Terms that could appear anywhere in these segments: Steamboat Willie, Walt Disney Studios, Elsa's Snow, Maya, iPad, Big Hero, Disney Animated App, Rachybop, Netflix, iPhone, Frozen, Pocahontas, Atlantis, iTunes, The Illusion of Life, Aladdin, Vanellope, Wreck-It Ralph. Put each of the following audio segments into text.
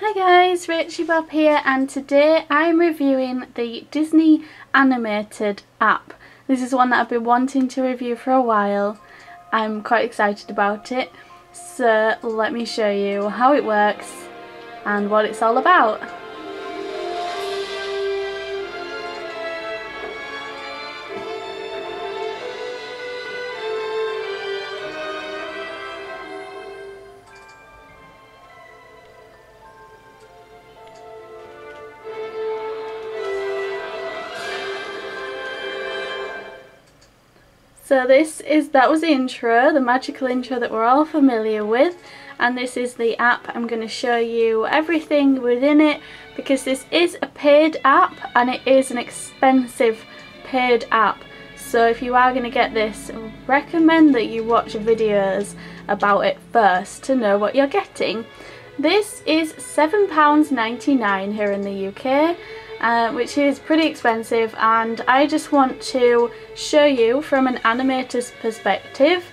Hi guys, Rachybop here, and today I'm reviewing the Disney Animated App. This is one that I've been wanting to review for a while. I'm quite excited about it, so let me show you how it works and what it's all about. So that was the intro, the magical intro that we're all familiar with, and this is the app. I'm going to show you everything within it because this is a paid app and it is an expensive paid app. So if you are going to get this, I recommend that you watch videos about it first to know what you're getting. This is £7.99 here in the UK. Which is pretty expensive, and I just want to show you from an animator's perspective,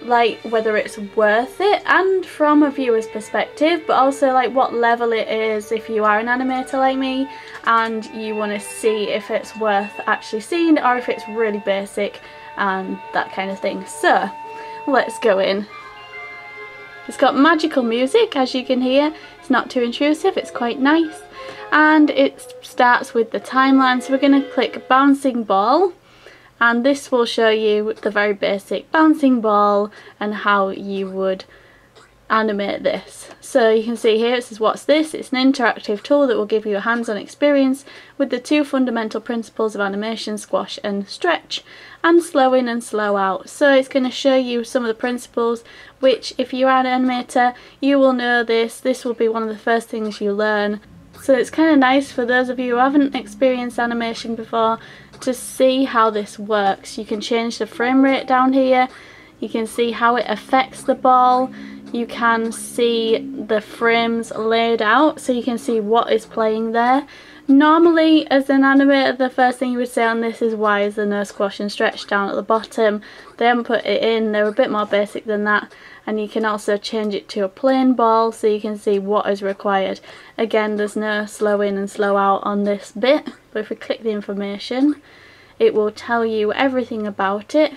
like whether it's worth it, and from a viewer's perspective, but also like what level it is if you are an animator like me and you want to see if it's worth actually seeing or if it's really basic and that kind of thing. So let's go in. It's got magical music, as you can hear. It's not too intrusive, it's quite nice. And it starts with the timeline, so we're going to click bouncing ball, and this will show you the very basic bouncing ball and how you would animate this. So you can see here it says what's this. It's an interactive tool that will give you a hands-on experience with the two fundamental principles of animation, squash and stretch, and slow in and slow out. So it's going to show you some of the principles which, if you are an animator, you will know this will be one of the first things you learn. So it's kind of nice for those of you who haven't experienced animation before to see how this works. You can change the frame rate down here, you can see how it affects the ball, you can see the frames laid out so you can see what is playing there. Normally, as an animator, the first thing you would say on this is why is there no squash and stretch down at the bottom. They haven't put it in, they're a bit more basic than that. And you can also change it to a plain ball so you can see what is required. Again, there's no slow in and slow out on this bit, but if we click the information, it will tell you everything about it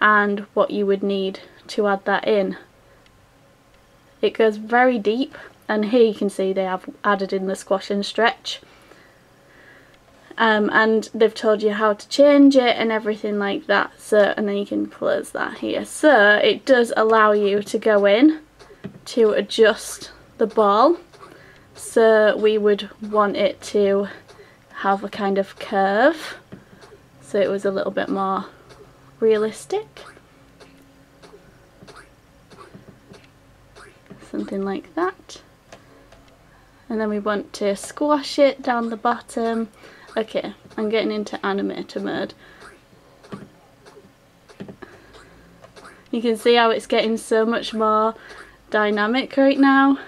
and what you would need to add that in. It goes very deep, and here you can see they have added in the squash and stretch, and they've told you how to change it and everything like that. So, and then you can close that here. So it does allow you to go in to adjust the ball. So we would want it to have a kind of curve, so it was a little bit more realistic. Something like that. And then we want to squash it down the bottom. Okay, I'm getting into animator mode. You can see how it's getting so much more dynamic right now.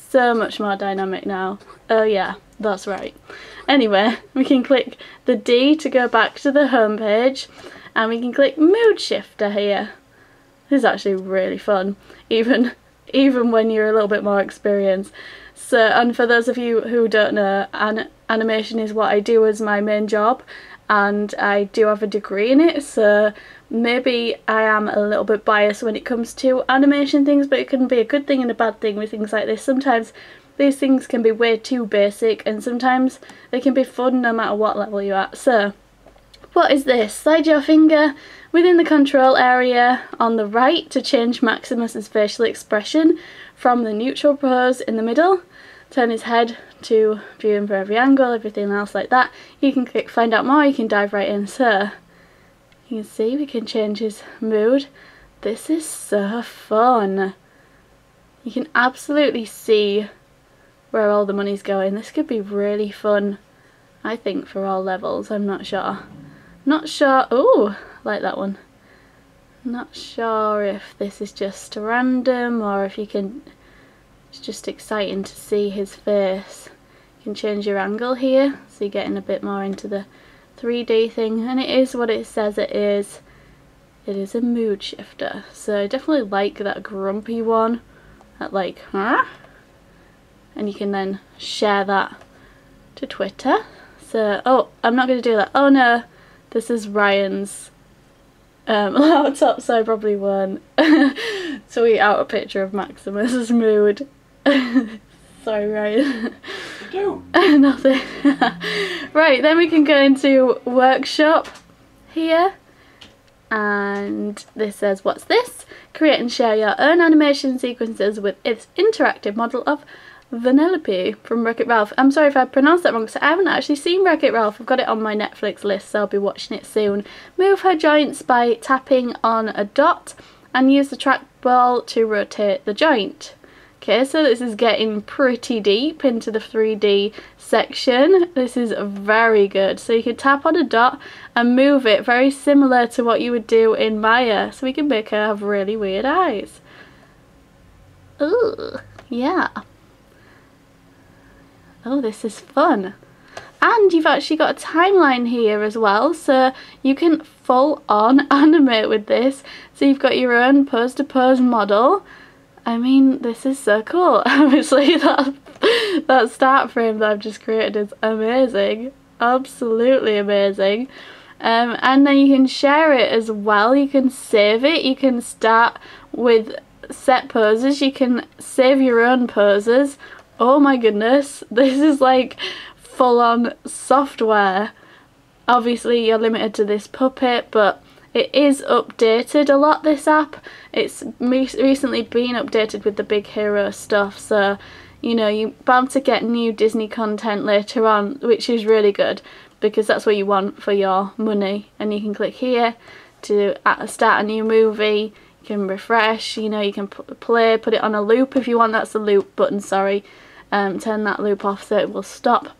So much more dynamic now. Oh yeah, that's right. Anyway, we can click the D to go back to the home page. And we can click mood shifter here. This is actually really fun, even when you're a little bit more experienced. So, and for those of you who don't know, animation is what I do as my main job, and I do have a degree in it, so maybe I am a little bit biased when it comes to animation things, but it can be a good thing and a bad thing with things like this. Sometimes these things can be way too basic, and sometimes they can be fun no matter what level you're at. So, what is this? Slide your finger within the control area on the right to change Maximus's facial expression from the neutral pose in the middle. Turn his head to view him for every angle, everything else like that. You can click find out more, you can dive right in. So, you can see we can change his mood. This is so fun. You can absolutely see where all the money's going. This could be really fun, I think, for all levels. I'm not sure. Not sure, ooh, like that one. Not sure if this is just random or if you can, it's just exciting to see his face. You can change your angle here, so you're getting a bit more into the 3D thing, and it is what it says it is. It is a mood shifter. So I definitely like that grumpy one at like, huh? And you can then share that to Twitter. So, oh, I'm not going to do that. Oh no, this is Ryan's laptop, so I probably won't tweet out a picture of Maximus's mood. Sorry, Ryan. You do. Nothing. Right, then we can go into workshop here. And this says, what's this? Create and share your own animation sequences with its interactive model of Vanellope from Wreck-It Ralph. I'm sorry if I pronounced that wrong, so I haven't actually seen Wreck-It Ralph. I've got it on my Netflix list, so I'll be watching it soon. Move her joints by tapping on a dot and use the trackball to rotate the joint. Okay, so this is getting pretty deep into the 3D section. This is very good. So you can tap on a dot and move it, very similar to what you would do in Maya. So we can make her have really weird eyes. Ooh, yeah. Oh, this is fun. And you've actually got a timeline here as well, so you can full on animate with this. So you've got your own pose to pose model. I mean, this is so cool. Obviously that start frame that I've just created is amazing. Absolutely amazing. And then you can share it as well. You can save it. You can start with set poses. You can save your own poses. Oh my goodness, this is like full-on software. Obviously you're limited to this puppet, but it is updated a lot, this app. It's recently been updated with the Big Hero stuff, so you know, you're bound to get new Disney content later on, which is really good because that's what you want for your money. And you can click here to start a new movie. You can refresh, you know, you can play, put it on a loop if you want. That's the loop button, sorry. Turn that loop off so it will stop.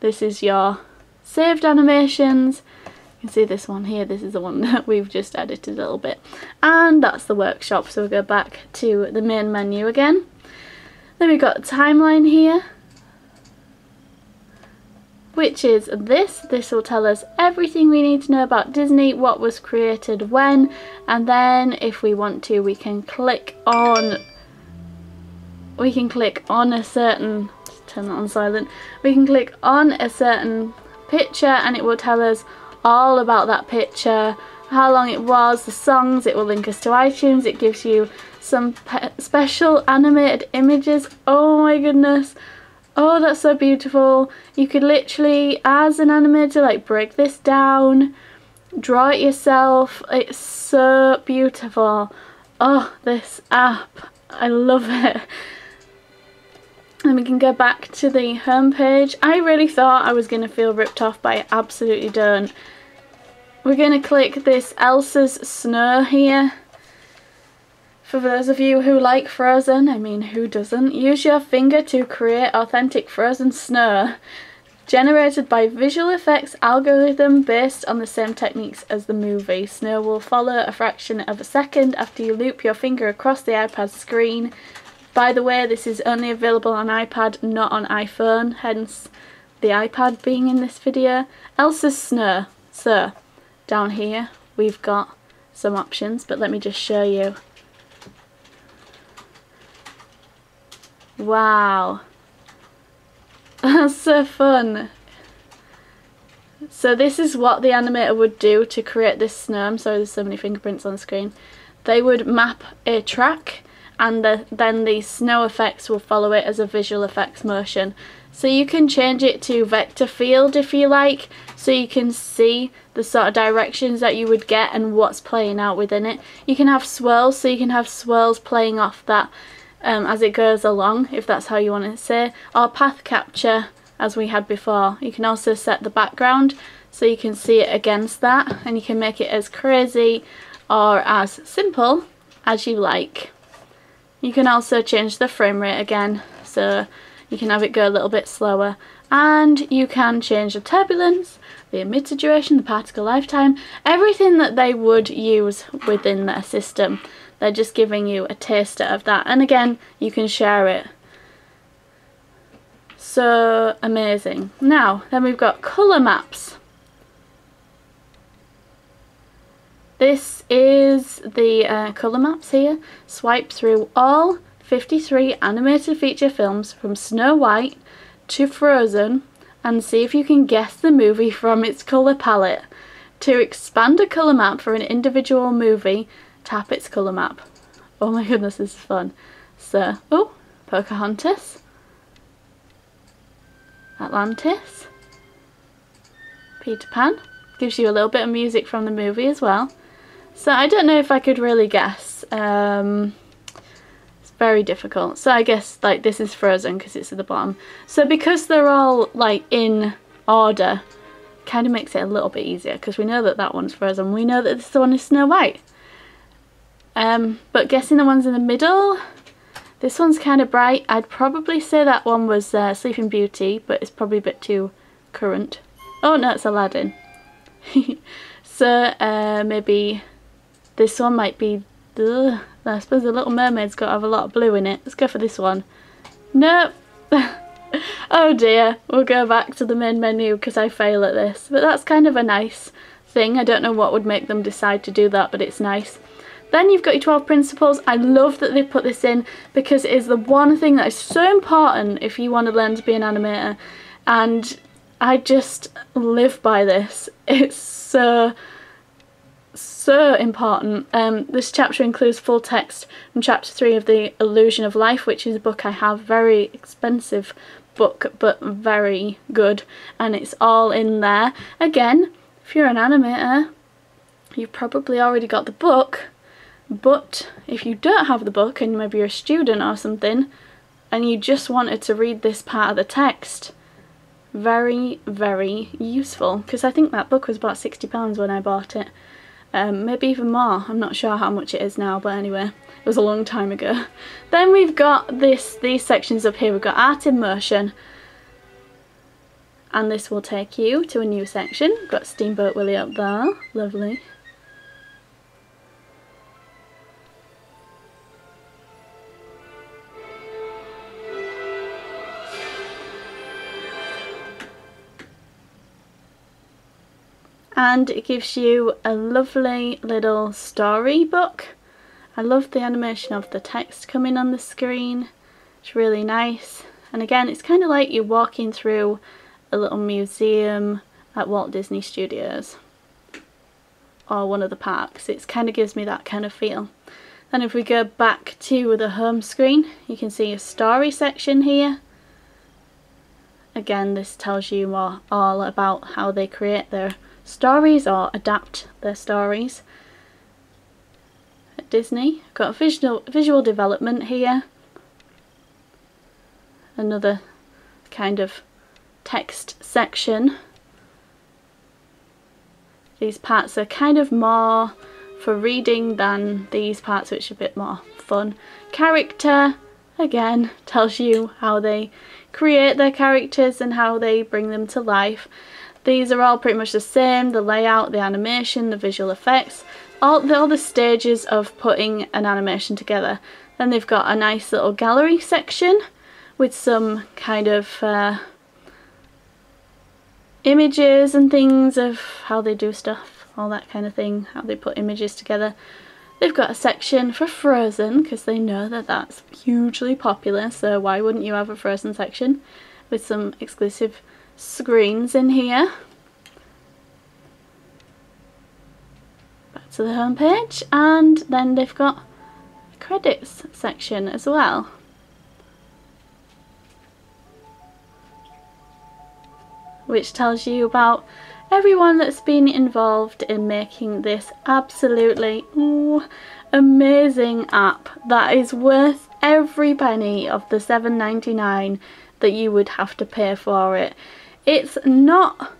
This is your saved animations. You can see this one here, this is the one that we've just edited a little bit. And that's the workshop, so we'll go back to the main menu again. Then we've got a timeline here, which is this. This will tell us everything we need to know about Disney, what was created when, and then if we want to, we can click on a certain, turn that on silent, we can click on a certain picture and it will tell us all about that picture, how long it was, the songs, it will link us to iTunes, it gives you some special animated images. Oh my goodness. Oh, that's so beautiful. You could literally, as an animator, like break this down, draw it yourself. It's so beautiful. Oh, this app. I love it. And we can go back to the home page. I really thought I was going to feel ripped off, but I absolutely don't. We're going to click this Elsa's Snow here. For those of you who like Frozen, I mean, who doesn't? Use your finger to create authentic frozen snow generated by visual effects algorithm based on the same techniques as the movie. Snow will follow a fraction of a second after you loop your finger across the iPad screen. By the way, this is only available on iPad, not on iPhone, hence the iPad being in this video. Elsa's Snow. So, down here we've got some options, but let me just show you. Wow, that's so fun. So this is what the animator would do to create this snow. I'm sorry, there's so many fingerprints on the screen. They would map a track and then the snow effects will follow it as a visual effects motion. So you can change it to vector field if you like, so you can see the sort of directions that you would get and what's playing out within it. You can have swirls, so you can have swirls playing off that as it goes along, if that's how you want to say. Or path capture, as we had before. You can also set the background so you can see it against that, and you can make it as crazy or as simple as you like. You can also change the frame rate again, so you can have it go a little bit slower. And you can change the turbulence, the emitter duration, the particle lifetime, everything that they would use within their system. They're just giving you a taster of that, and again you can share it. So amazing. Now then we've got colour maps. This is the colour maps here. Swipe through all 53 animated feature films from Snow White to Frozen and see if you can guess the movie from its colour palette. To expand a colour map for an individual movie, tap its colour map. Oh my goodness, this is fun. So, oh, Pocahontas, Atlantis, Peter Pan. Gives you a little bit of music from the movie as well. So I don't know if I could really guess. It's very difficult. So I guess like this is Frozen because it's at the bottom. So because they're all like in order, kind of makes it a little bit easier because we know that that one's Frozen. We know that this one is Snow White. But guessing the ones in the middle, this one's kind of bright. I'd probably say that one was Sleeping Beauty, but it's probably a bit too current. Oh no, it's Aladdin. So maybe this one might be, I suppose the Little Mermaid's got to have a lot of blue in it. Let's go for this one. Nope. Oh dear, we'll go back to the main menu because I fail at this. But that's kind of a nice thing. I don't know what would make them decide to do that, but it's nice. Then you've got your 12 principles. I love that they put this in because it is the one thing that is so important if you want to learn to be an animator. And I just live by this. It's so important. This chapter includes full text from chapter 3 of The Illusion of Life, which is a book I have, very expensive book, but very good, and it's all in there. Again, if you're an animator, you've probably already got the book, but if you don't have the book and maybe you're a student or something and you just wanted to read this part of the text, very, very useful, because I think that book was about £60 when I bought it, maybe even more. I'm not sure how much it is now, but anyway, it was a long time ago. Then we've got these sections up here. We've got art in motion, and this will take you to a new section. We've got Steamboat Willie up there, lovely. And it gives you a lovely little storybook. I love the animation of the text coming on the screen. It's really nice. And again, it's kind of like you're walking through a little museum at Walt Disney Studios or one of the parks. It kind of gives me that kind of feel. Then if we go back to the home screen, you can see a story section here. Again, this tells you more all about how they create their stories or adapt their stories at Disney. Got visual development here, another kind of text section. These parts are kind of more for reading than these parts, which are a bit more fun. Character, again, tells you how they create their characters and how they bring them to life. These are all pretty much the same, the layout, the animation, the visual effects, all the stages of putting an animation together. Then they've got a nice little gallery section with some kind of images and things of how they do stuff, all that kind of thing, how they put images together. They've got a section for Frozen because they know that that's hugely popular, so why wouldn't you have a Frozen section with some exclusive screens in here. Back to the home page, and then they've got the credits section as well. Which tells you about everyone that's been involved in making this absolutely amazing app that is worth every penny of the $7.99 that you would have to pay for it. It's not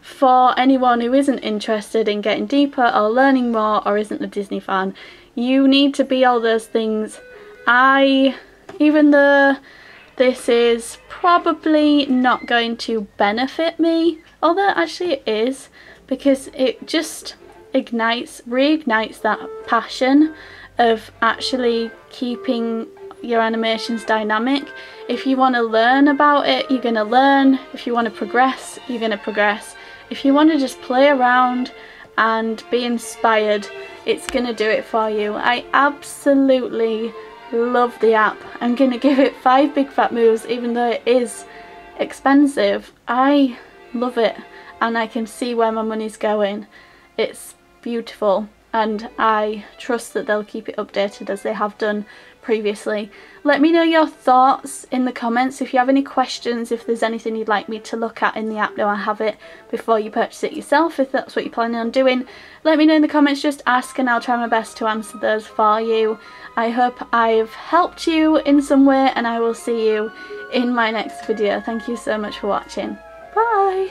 for anyone who isn't interested in getting deeper or learning more or isn't a Disney fan. You need to be all those things. Even though this is probably not going to benefit me, although actually it is, because it just reignites that passion of actually keeping your animation's dynamic. If you want to learn about it, you're going to learn. If you want to progress, you're going to progress. If you want to just play around and be inspired. It's gonna do it for you. I absolutely love the app. I'm gonna give it 5 big fat moves, even though it is expensive. I love it, and I can see where my money's going. It's beautiful, and I trust that they'll keep it updated as they have done previously. Let me know your thoughts in the comments. If you have any questions, if there's anything you'd like me to look at in the app now I have it before you purchase it yourself, if that's what you're planning on doing, let me know in the comments. Just ask and I'll try my best to answer those for you. I hope I've helped you in some way, and I will see you in my next video. Thank you so much for watching. Bye!